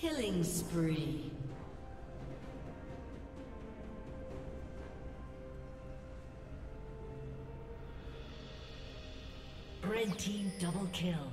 Killing spree. Red team double kill.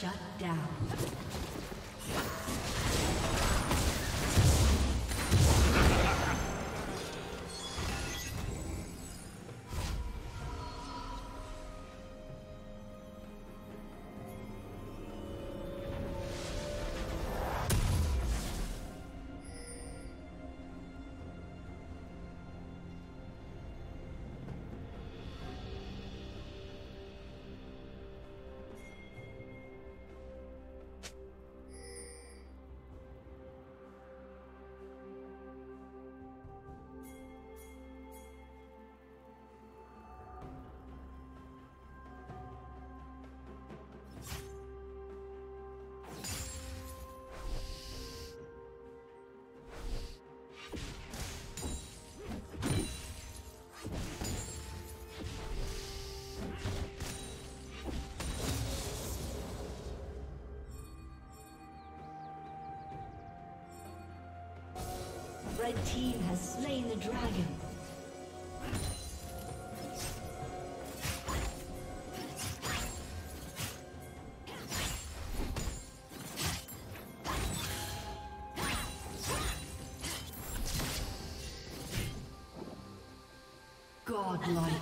Shut down. Red team has slain the dragon. Godlike.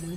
Blue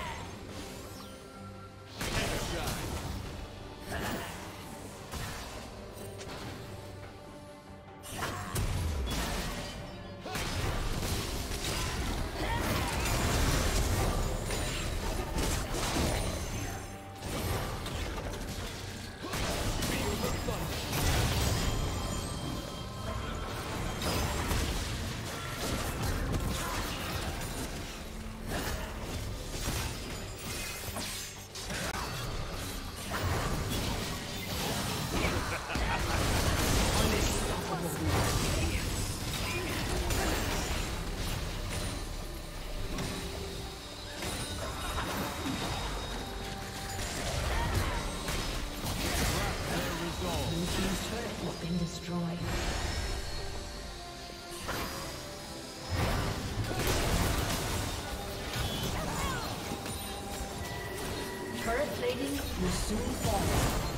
Radiant will soon fall.